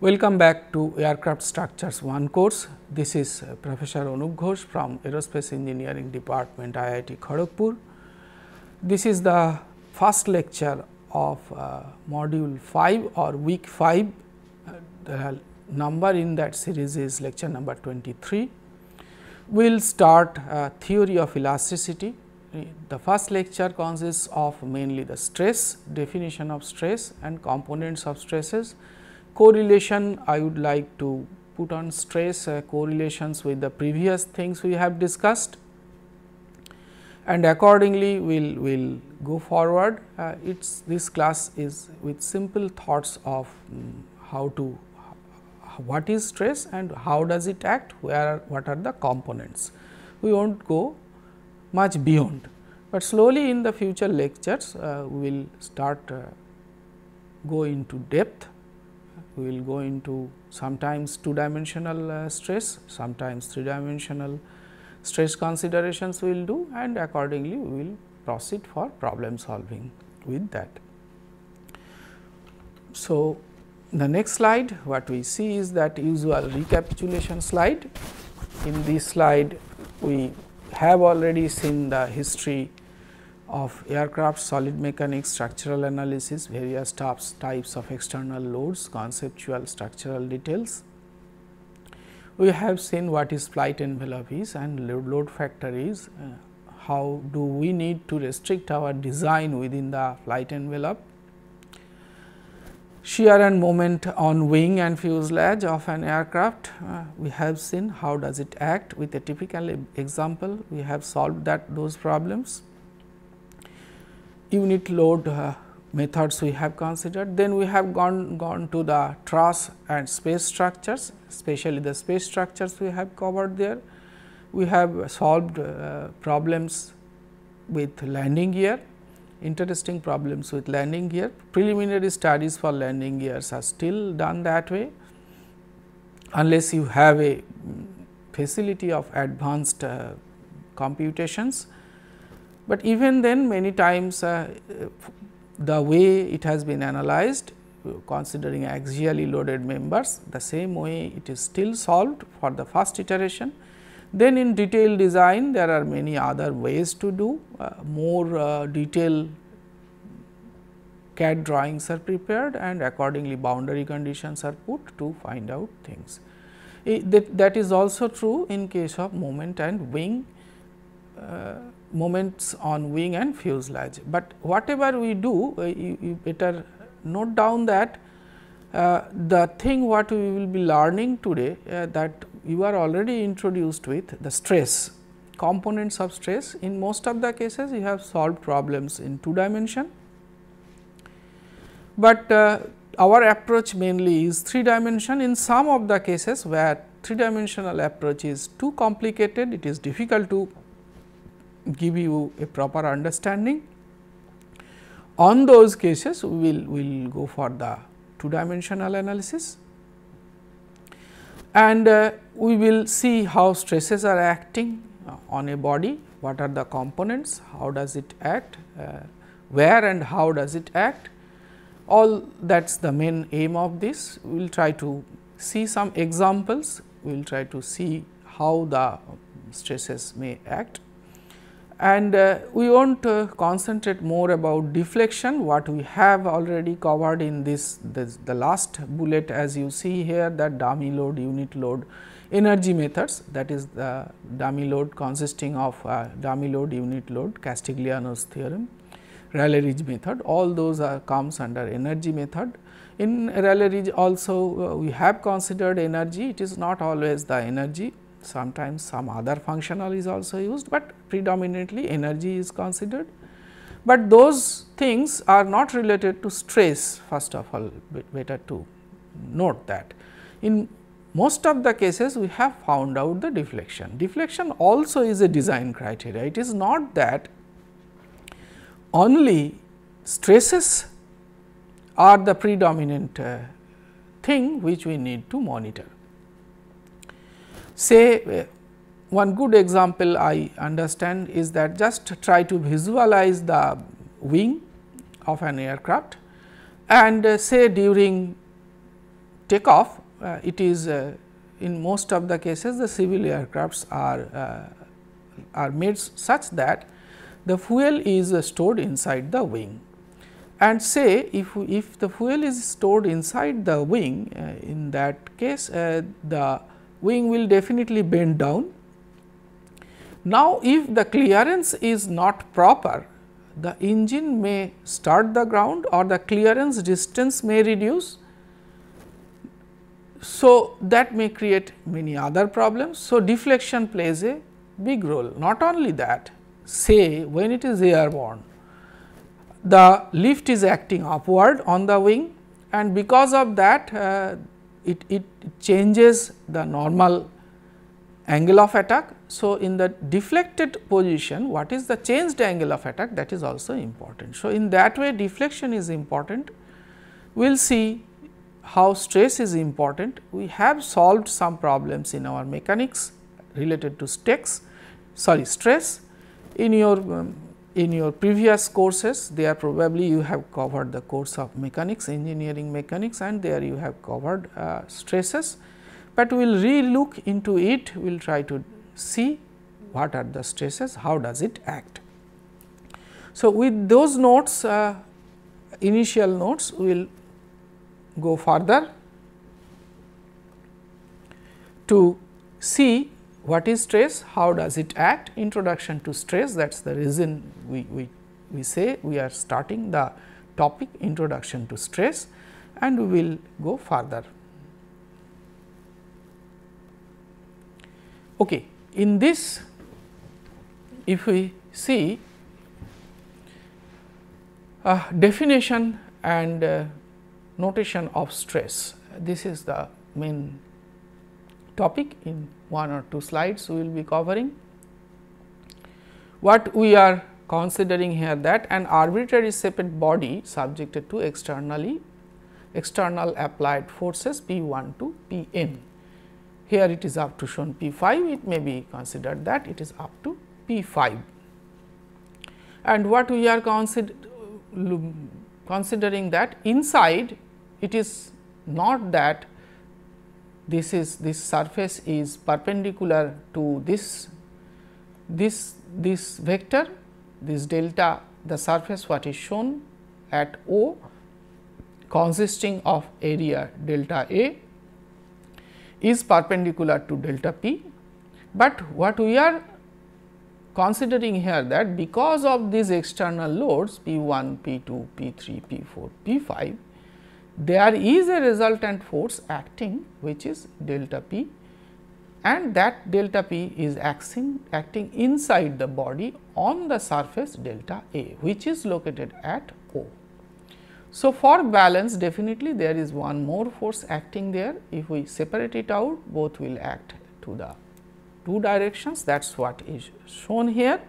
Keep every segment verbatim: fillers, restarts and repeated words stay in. Welcome back to Aircraft Structures one course. This is Professor Anup Ghosh from Aerospace Engineering Department, I I T Kharagpur. This is the first lecture of uh, module five or week five. Uh, the number in that series is lecture number twenty-three. We will start uh, theory of elasticity. The first lecture consists of mainly the stress, definition of stress and components of stresses. Correlation, I would like to put on stress uh, correlations with the previous things we have discussed, and accordingly we will we'll go forward. Uh, it's this class is with simple thoughts of um, how to what is stress and how does it act, where what are the components. We won't go much beyond, but slowly in the future lectures uh, we will start uh, go into depth. We will go into sometimes two dimensional uh, stress, sometimes three dimensional stress considerations we will do, and accordingly we will proceed for problem solving with that. So, the next slide what we see is that usual recapitulation slide. In this slide we have already seen the history of aircraft, solid mechanics, structural analysis, various types, types of external loads, conceptual structural details. We have seen what is flight envelope is and load, load factor is, uh, how do we need to restrict our design within the flight envelope. Shear and moment on wing and fuselage of an aircraft, uh, we have seen how does it act with a typical example, we have solved that those problems. Unit load uh, methods we have considered. Then we have gone gone to the truss and space structures, especially the space structures we have covered there. We have solved uh, problems with landing gear, interesting problems with landing gear. Preliminary studies for landing gears are still done that way, unless you have a facility of advanced uh, computations. But even then many times uh, the way it has been analyzed considering axially loaded members, the same way it is still solved for the first iteration. Then in detailed design there are many other ways to do, uh, more uh, detailed C A D drawings are prepared and accordingly boundary conditions are put to find out things. It, that, that is also true in case of moment and wing. Uh, moments on wing and fuselage, but whatever we do uh, you, you better note down that uh, the thing what we will be learning today uh, that you are already introduced with the stress, components of stress. In most of the cases you have solved problems in two dimension, but uh, our approach mainly is three dimension. In some of the cases where three dimensional approach is too complicated, it is difficult to give you a proper understanding. On those cases we will we'll go for the two dimensional analysis, and uh, we will see how stresses are acting on a body, what are the components, how does it act, uh, where and how does it act, all that is the main aim of this. We will try to see some examples, we will try to see how the stresses may act. And uh, we won't uh, concentrate more about deflection, what we have already covered in this, this the last bullet, as you see here, that dummy load, unit load, energy methods, that is the dummy load consisting of uh, dummy load, unit load, Castigliano's theorem, Rayleigh Ridge method, all those are comes under energy method. In Rayleigh Ridge also uh, we have considered energy, it is not always the energy Sometimes some other functional is also used, but predominantly energy is considered. But those things are not related to stress, first of all, better to note that. In most of the cases we have found out the deflection. Deflection also is a design criteria. It is not that only stresses are the predominant uh, thing which we need to monitor. Say uh, one good example I understand is that just try to visualize the wing of an aircraft and uh, say during takeoff uh, it is uh, in most of the cases the civil aircrafts are, uh, are made such that the fuel is uh, stored inside the wing. And say if, if the fuel is stored inside the wing, uh, in that case uh, the wing will definitely bend down. Now, if the clearance is not proper, the engine may start the ground or the clearance distance may reduce. So, that may create many other problems. So, deflection plays a big role. Not only that, say when it is airborne, the lift is acting upward on the wing, and because of that uh, it, it changes the normal angle of attack. So, in the deflected position, what is the changed angle of attack, that is also important. So, in that way deflection is important. We will see how stress is important. We have solved some problems in our mechanics related to stress, sorry stress in your um, in your previous courses. There probably you have covered the course of mechanics, engineering mechanics, and there you have covered uh, stresses, but we will re-look into it. We will try to see what are the stresses, how does it act. So, with those notes, uh, initial notes, we will go further to see what is stress, how does it act, introduction to stress. That is the reason we, we, we say we are starting the topic introduction to stress, and we will go further. Okay. In this, if we see uh, definition and uh, notation of stress, this is the main topic. In one or two slides we will be covering. What we are considering here, that an arbitrary separate body subjected to externally external applied forces P one to P n. Here it is up to shown P five, it may be considered that it is up to P five. And what we are consider, considering that inside it is not that this is this surface is perpendicular to this this this vector, this delta, the surface what is shown at O consisting of area delta A is perpendicular to delta P, but what we are considering here that because of these external loads P one, P two, P three, P four, P five, there is a resultant force acting which is delta P, and that delta P is acting, acting inside the body on the surface delta A, which is located at O. So, for balance definitely there is one more force acting there. If we separate it out, both will act to the two directions, that is what is shown here.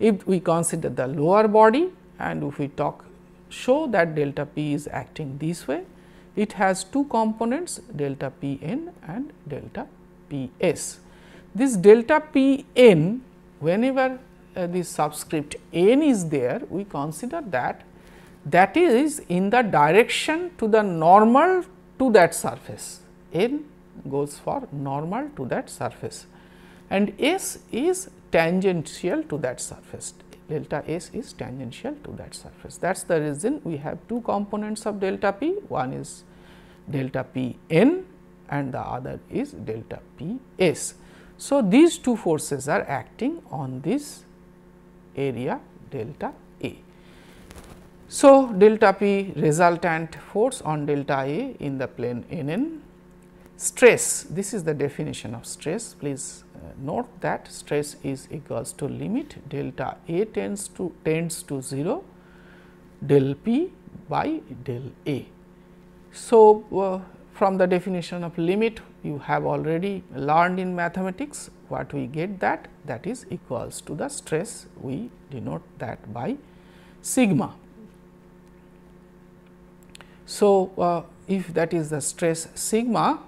If we consider the lower body and if we talk show that delta P is acting this way, it has two components, delta P n and delta P s. This delta P n, whenever uh, this subscript n is there, we consider that that is in the direction to the normal to that surface. N goes for normal to that surface, and S is tangential to that surface, delta S is tangential to that surface. That is the reason we have two components of delta P, one is delta P n and the other is delta P s. So, these two forces are acting on this area delta A. So, delta P resultant force on delta A in the plane N n, Stress, this is the definition of stress. Please uh, note that stress is equals to limit delta A tends to tends to zero del P by del A. So, uh, from the definition of limit you have already learned in mathematics what we get, that that is equals to the stress, we denote that by sigma. So, uh, if that is the stress sigma,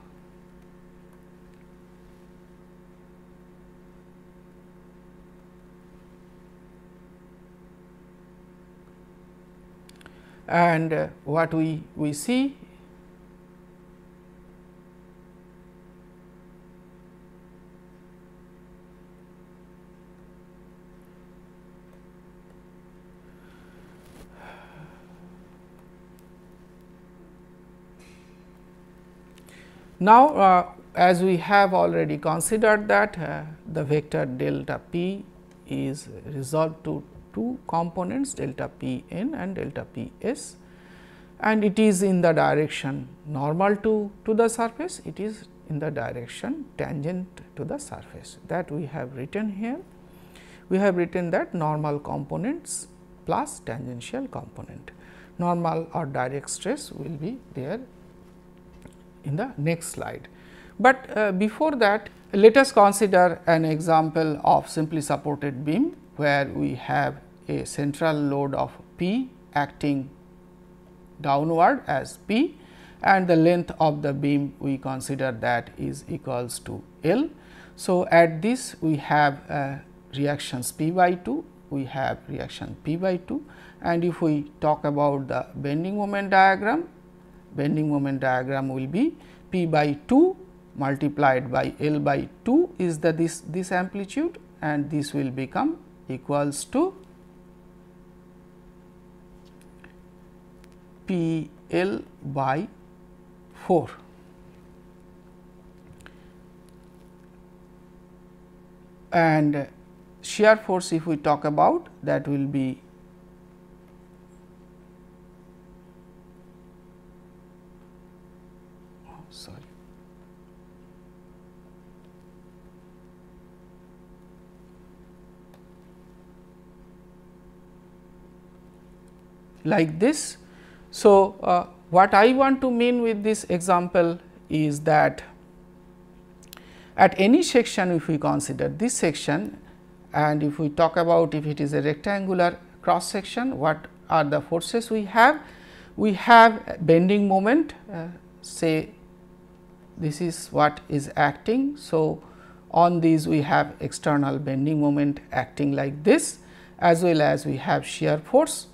and uh, what we, we see now, uh, as we have already considered that uh, the vector delta p is resolved to two components delta p n and delta p s, and it is in the direction normal to, to the surface, it is in the direction tangent to the surface, that we have written here. We have written that normal components plus tangential component. Normal or direct stress will be there in the next slide. But uh, before that, let us consider an example of simply supported beam, where we have a central load of P acting downward as P, and the length of the beam we consider that is equals to L. So, at this we have uh, reactions P by two, we have reaction P by two, and if we talk about the bending moment diagram, bending moment diagram will be P by two multiplied by L by two is the this, this amplitude, and this will become equals to P L by four. And shear force, if we talk about, that will be oh, sorry. like this. So, uh, what I want to mean with this example is that at any section, if we consider this section, and if we talk about if it is a rectangular cross section, what are the forces we have? We have bending moment, uh, say this is what is acting. So, on these we have external bending moment acting like this, as well as we have shear force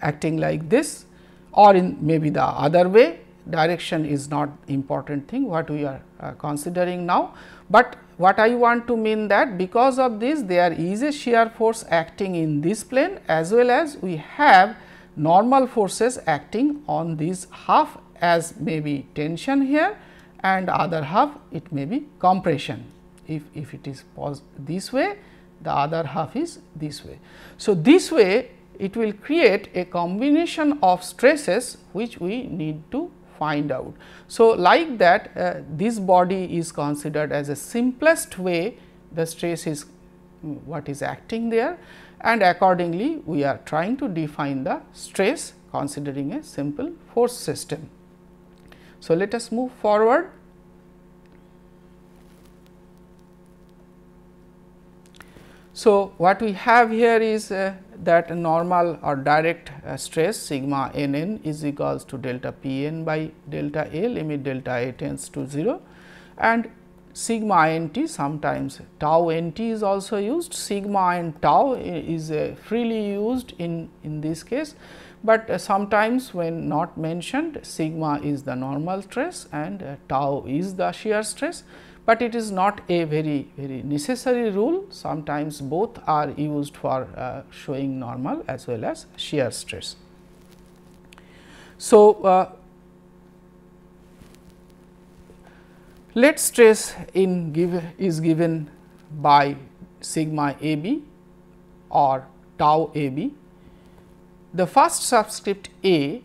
acting like this, or in maybe the other way, direction is not important thing what we are uh, considering now. But what I want to mean that because of this there is a shear force acting in this plane, as well as we have normal forces acting on this half as maybe tension here, and other half it may be compression. If, if it is posed this way, the other half is this way. So, this way it will create a combination of stresses which we need to find out. So, like that uh, this body is considered as a simplest way the stress is what is acting there, and accordingly we are trying to define the stress considering a simple force system. So, let us move forward. So, what we have here is uh, that normal or direct uh, stress sigma n n is equals to delta p n by delta A, limit delta A tends to zero, and sigma n t, sometimes tau n t is also used. Sigma and tau is uh, freely used in, in this case, but uh, sometimes when not mentioned, sigma is the normal stress and uh, tau is the shear stress. But it is not a very, very necessary rule, sometimes both are used for uh, showing normal as well as shear stress. So, uh, let stress in give is given by sigma A B or tau A B. The first subscript A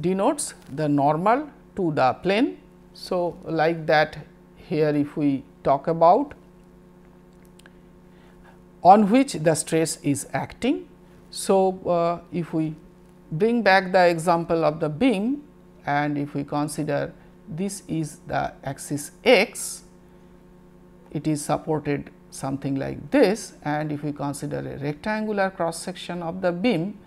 denotes the normal to the plane. So, like that here if we talk about on which the stress is acting. So, uh, if we bring back the example of the beam and if we consider this is the axis x, it is supported something like this, and if we consider a rectangular cross section of the beam,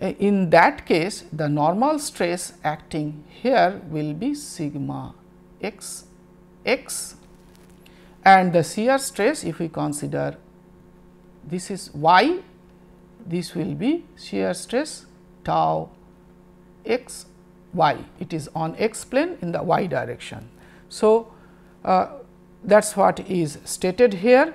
in that case the normal stress acting here will be sigma x x, and the shear stress if we consider this is y, this will be shear stress tau x y, it is on x plane in the y direction. So, uh, that is what is stated here.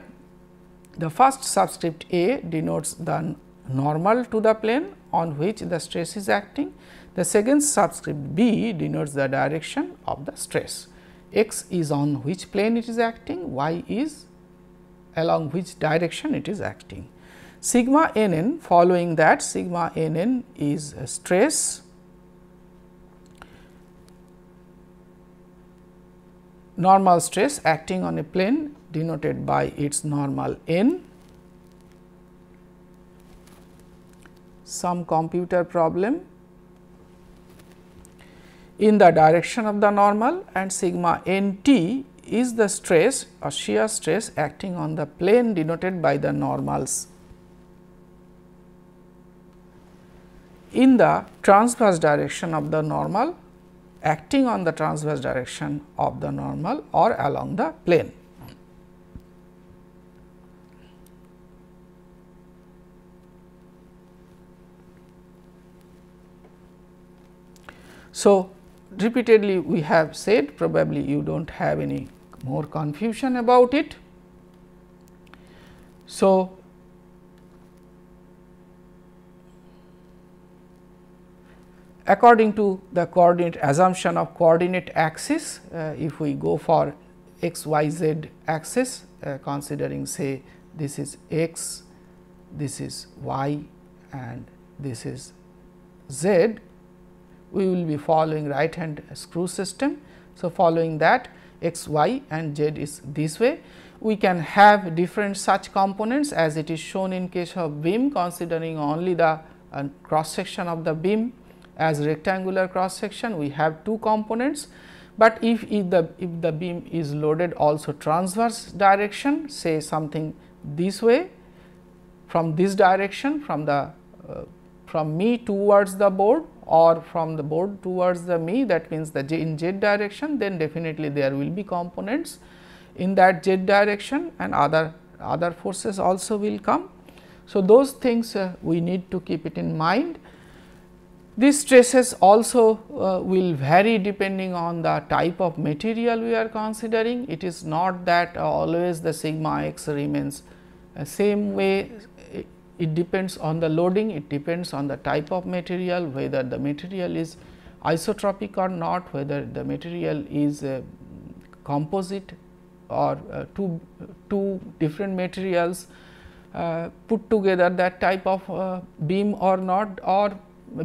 The first subscript A denotes the normal to the plane on which the stress is acting. The second subscript B denotes the direction of the stress. X is on which plane it is acting, y is along which direction it is acting. Sigma N N, following that sigma N N is a stress normal stress acting on a plane denoted by its normal n. Some computer problem in the direction of the normal, and sigma n t is the stress or shear stress acting on the plane denoted by the normals in the transverse direction of the normal, acting on the transverse direction of the normal or along the plane. So, repeatedly we have said, probably you do not have any more confusion about it. So, according to the coordinate assumption of coordinate axis, uh, if we go for x, y, z axis, uh, considering say this is x, this is y and this is z, we will be following right hand screw system. So, following that x, y and z is this way. We can have different such components as it is shown in case of beam, considering only the uh, cross section of the beam. As rectangular cross section we have two components, but if, if the if the beam is loaded also transverse direction, say something this way from this direction, from the uh, from me towards the board or from the board towards the me, that means the j in z direction, then definitely there will be components in that z direction and other other forces also will come. So, those things uh, we need to keep it in mind. These stresses also uh, will vary depending on the type of material we are considering. It is not that uh, always the sigma x remains uh, same way. It, it depends on the loading, it depends on the type of material, whether the material is isotropic or not, whether the material is uh, composite or uh, two, two different materials uh, put together that type of uh, beam or not, or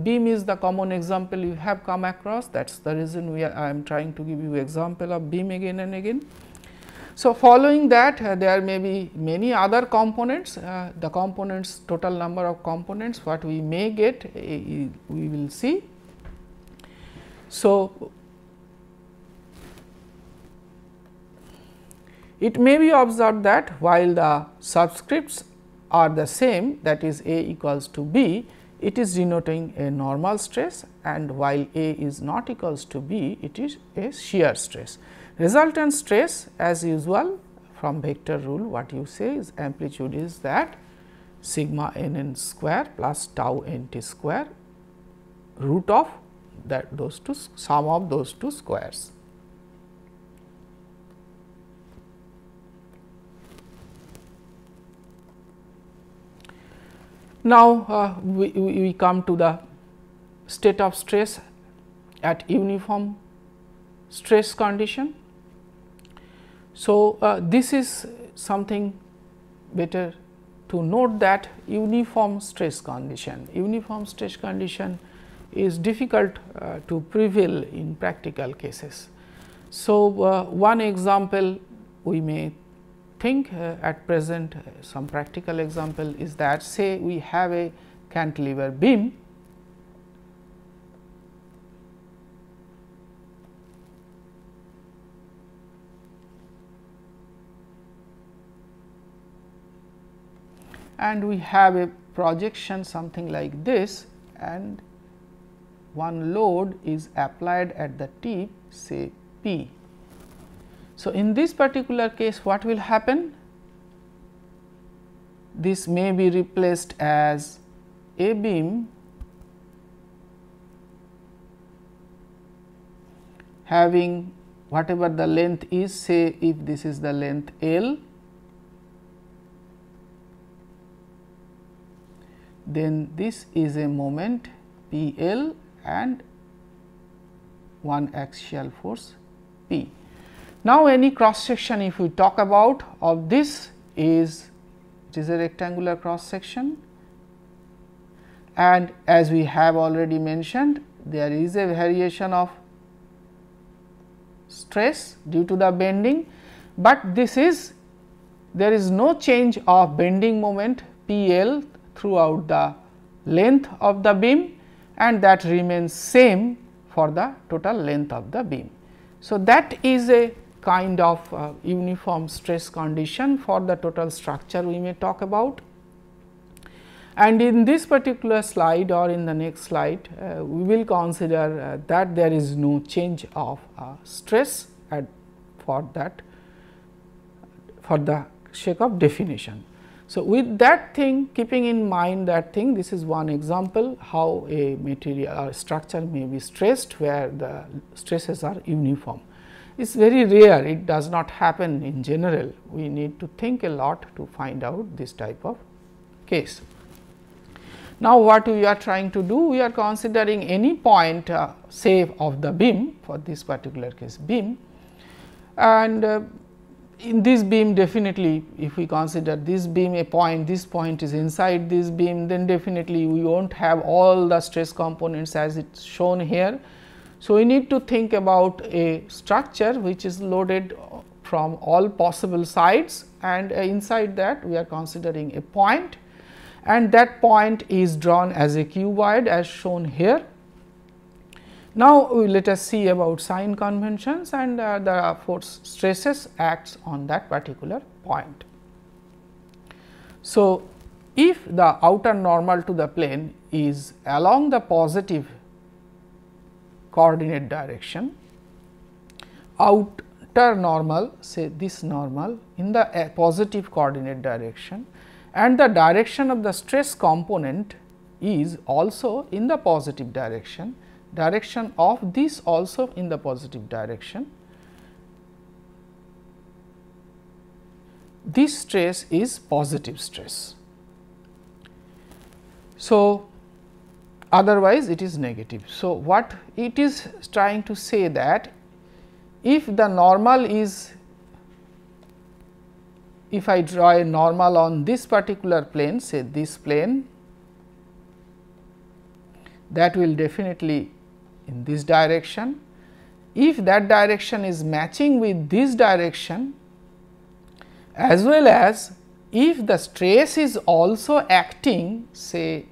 beam is the common example you have come across. That is the reason we are, I am trying to give you example of beam again and again. So, following that uh, there may be many other components, uh, the components total number of components what we may get uh, we will see. So, it may be observed that while the subscripts are the same, that is A equals to B, it is denoting a normal stress, and while A is not equals to B, it is a shear stress. Resultant stress as usual from vector rule what you say is amplitude is that sigma n n square plus tau n t square root of that those two sum of those two squares. Now, uh, we, we come to the state of stress at uniform stress condition. So, uh, this is something better to note that uniform stress condition. Uniform stress condition is difficult uh, to prevail in practical cases. So, uh, one example we may think uh, at present, uh, some practical example is that, say we have a cantilever beam, and we have a projection something like this, and one load is applied at the tip, say P. So, in this particular case, what will happen? This may be replaced as a beam having whatever the length is, say if this is the length L, then this is a moment P L and one axial force P. Now, any cross section if we talk about of this is, it is a rectangular cross section, and as we have already mentioned, there is a variation of stress due to the bending, but this is, there is no change of bending moment P L throughout the length of the beam, and that remains same for the total length of the beam. So, that is a kind of uh, uniform stress condition for the total structure we may talk about. And in this particular slide or in the next slide, uh, we will consider uh, that there is no change of uh, stress at for that for the sake of definition. So, with that thing, keeping in mind that thing, this is one example how a material or structure may be stressed where the stresses are uniform. It is very rare, it does not happen in general. We need to think a lot to find out this type of case. Now, what we are trying to do? We are considering any point uh, say of the beam, for this particular case beam, and uh, in this beam definitely if we consider this beam a point, this point is inside this beam, then definitely we will not have all the stress components as it is shown here. So, we need to think about a structure which is loaded from all possible sides, and inside that we are considering a point, and that point is drawn as a cuboid as shown here. Now, let us see about sign conventions and uh, the force stresses acts on that particular point. So, if the outer normal to the plane is along the positive coordinate direction, outer normal say this normal in the uh, positive coordinate direction, and the direction of the stress component is also in the positive direction, direction of this also in the positive direction, this stress is positive stress. So, otherwise it is negative. So, what it is trying to say that if the normal is, if I draw a normal on this particular plane, say this plane, that will definitely in this direction. If that direction is matching with this direction, as well as if the stress is also acting, say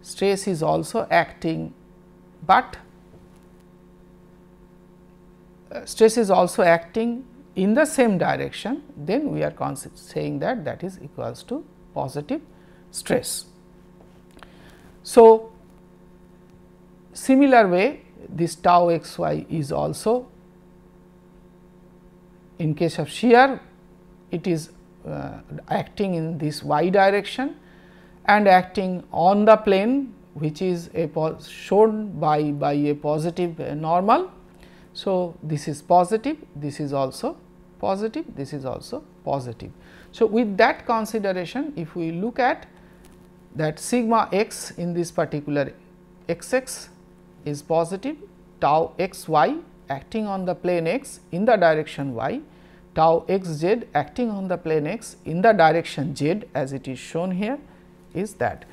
stress is also acting, but stress is also acting in the same direction, then we are saying that that is equals to positive stress. So, similar way this tau x y is also, in case of shear it is uh, acting in this y direction and acting on the plane which is a shown by, by a positive uh, normal. So, this is positive, this is also positive, this is also positive. So, with that consideration if we look at that sigma x in this particular x x is positive, tau x y acting on the plane x in the direction y, tau x z acting on the plane x in the direction z as it is shown here is that.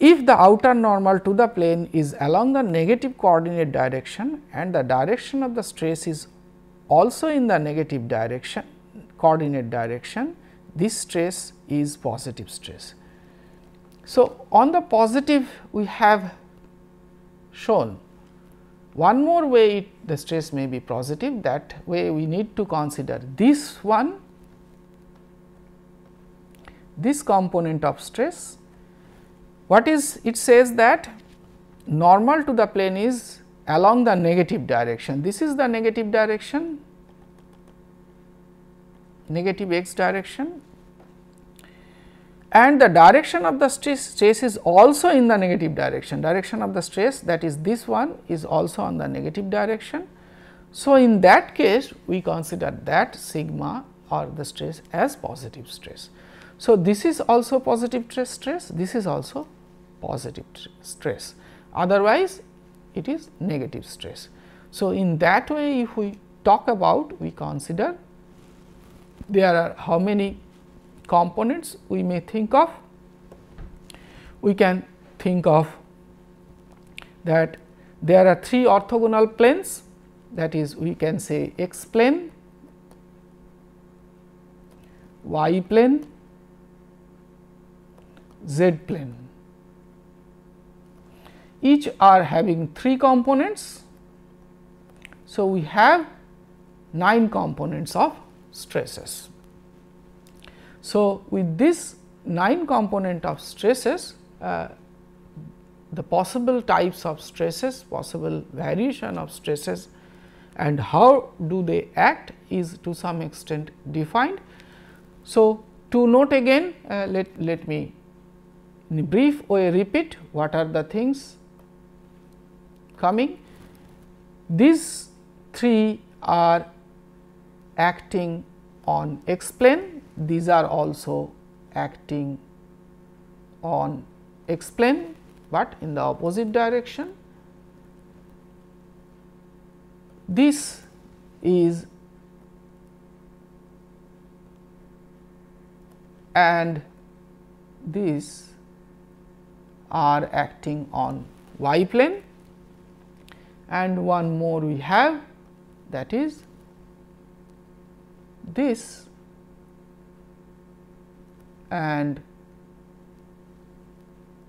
if the outer normal to the plane is along the negative coordinate direction and the direction of the stress is also in the negative direction, coordinate direction, this stress is positive stress. So, on the positive we have shown one more way it, the stress may be positive, that way we need to consider this one, this component of stress. What is it says that normal to the plane is along the negative direction, this is the negative direction, negative x direction, and the direction of the stress, stress is also in the negative direction, direction of the stress, that is this one, is also on the negative direction. So, in that case we consider that sigma or the stress as positive stress. So, this is also positive stress, this is also positive stress, otherwise it is negative stress. So, in that way if we talk about, we consider there are how many components we may think of. We can think of that there are three orthogonal planes, that is we can say x plane, y plane, z plane. Each are having three components. So, we have nine components of stresses. So, with this nine component of stresses, uh, the possible types of stresses, possible variation of stresses and how do they act is to some extent defined. So, to note again, uh, let, let me in a brief way repeat what are the things coming. These three are acting on x plane, these are also acting on x plane, but in the opposite direction. This is and these are acting on y plane, and one more we have, that is this and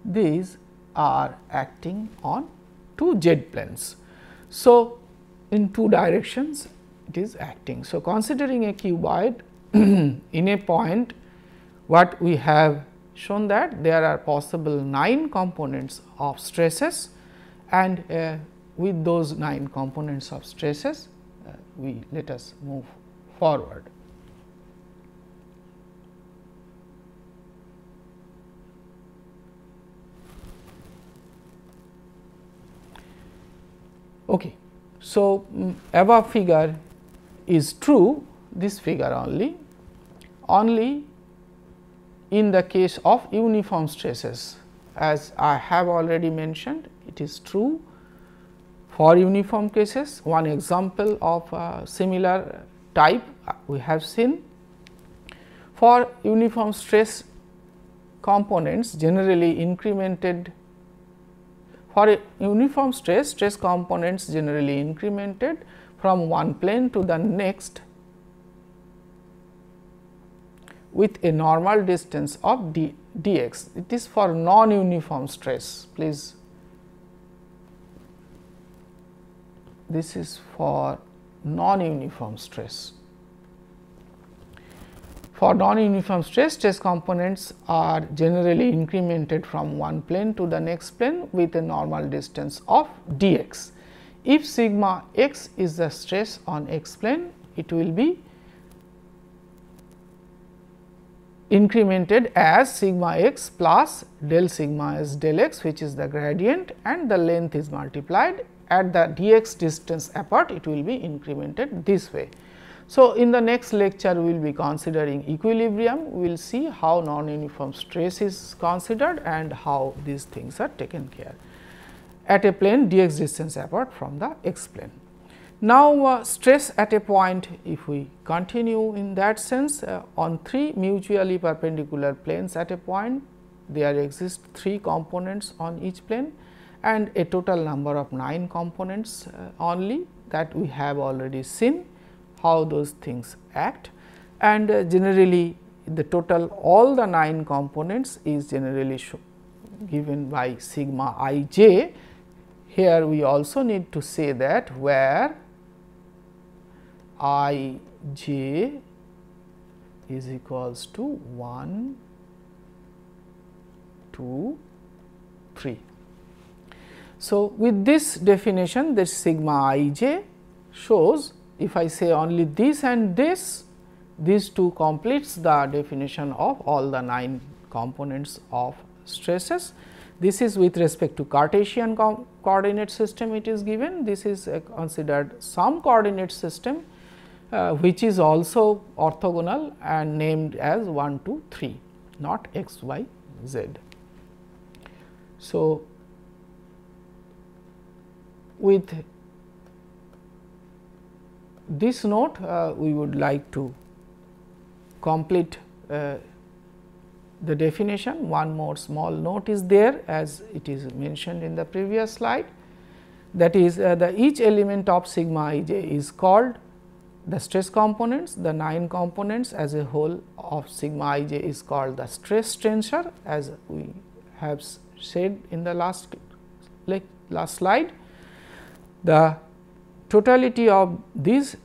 these are acting on two z planes. So, in two directions it is acting. So, considering a cuboid in a point, what we have shown that there are possible nine components of stresses, and uh, with those nine components of stresses uh, we let us move forward. Okay. So, um, above figure is true, this figure only, only in the case of uniform stresses, as I have already mentioned, it is true for uniform cases. One example of uh, similar type we have seen for uniform stress components generally incremented. For a uniform stress, stress components generally incremented from one plane to the next with a normal distance of d, dx. It is for non-uniform stress, please. This is for non-uniform stress. For non-uniform stress, stress components are generally incremented from one plane to the next plane with a normal distance of dx. If sigma x is the stress on x plane, it will be incremented as sigma x plus del sigma as del x, which is the gradient, and the length is multiplied at the dx distance apart, it will be incremented this way. So, in the next lecture we will be considering equilibrium, we will see how non-uniform stress is considered and how these things are taken care at a plane dx distance apart from the x plane. Now, uh, stress at a point, if we continue in that sense, uh, on three mutually perpendicular planes at a point there exist three components on each plane and a total number of nine components uh, only, that we have already seen how those things act. And uh, generally the total all the nine components is generally given by sigma I j. Here we also need to say that where I j is equals to one, two, three. So, with this definition, this sigma I j shows, if I say only this and this, these two completes the definition of all the nine components of stresses. This is with respect to Cartesian co coordinate system it is given. This is uh, considered some coordinate system uh, which is also orthogonal and named as one, two, three, not x, y, z. So, with this note uh, we would like to complete uh, the definition. One more small note is there, as it is mentioned in the previous slide, that is uh, the each element of sigma I j is called the stress components. The nine components as a whole of sigma I j is called the stress tensor, as we have said in the last like last slide. The totality of these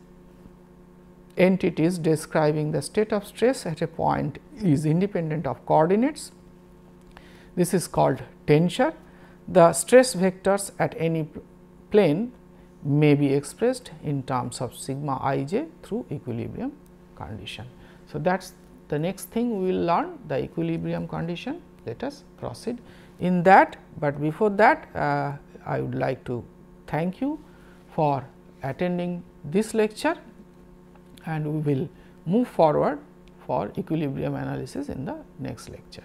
entities describing the state of stress at a point is independent of coordinates. This is called tensor. The stress vectors at any plane may be expressed in terms of sigma I j through equilibrium condition. So, that is the next thing we will learn, the equilibrium condition. Let us proceed in that, but before that uh, I would like to thank you for attending this lecture, and we will move forward for equilibrium analysis in the next lecture.